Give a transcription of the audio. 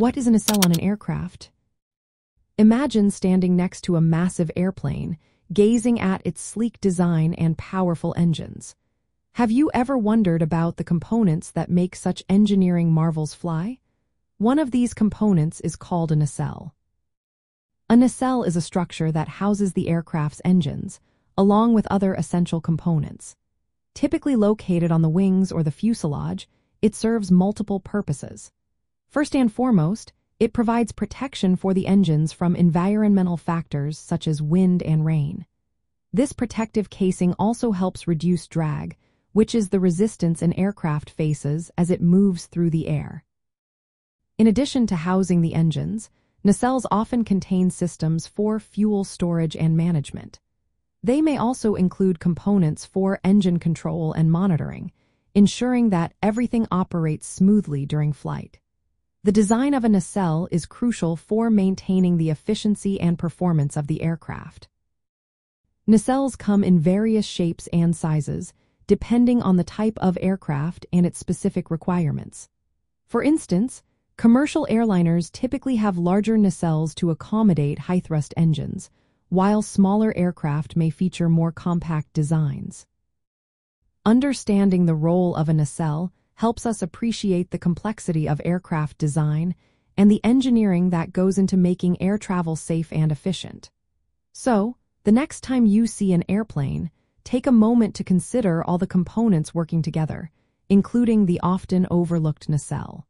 What is a nacelle on an aircraft? Imagine standing next to a massive airplane, gazing at its sleek design and powerful engines. Have you ever wondered about the components that make such engineering marvels fly? One of these components is called a nacelle. A nacelle is a structure that houses the aircraft's engines, along with other essential components. Typically located on the wings or the fuselage, it serves multiple purposes. First and foremost, it provides protection for the engines from environmental factors such as wind and rain. This protective casing also helps reduce drag, which is the resistance an aircraft faces as it moves through the air. In addition to housing the engines, nacelles often contain systems for fuel storage and management. They may also include components for engine control and monitoring, ensuring that everything operates smoothly during flight. The design of a nacelle is crucial for maintaining the efficiency and performance of the aircraft. Nacelles come in various shapes and sizes, depending on the type of aircraft and its specific requirements. For instance, commercial airliners typically have larger nacelles to accommodate high-thrust engines, while smaller aircraft may feature more compact designs. Understanding the role of a nacelle helps us appreciate the complexity of aircraft design and the engineering that goes into making air travel safe and efficient. So, the next time you see an airplane, take a moment to consider all the components working together, including the often overlooked nacelle.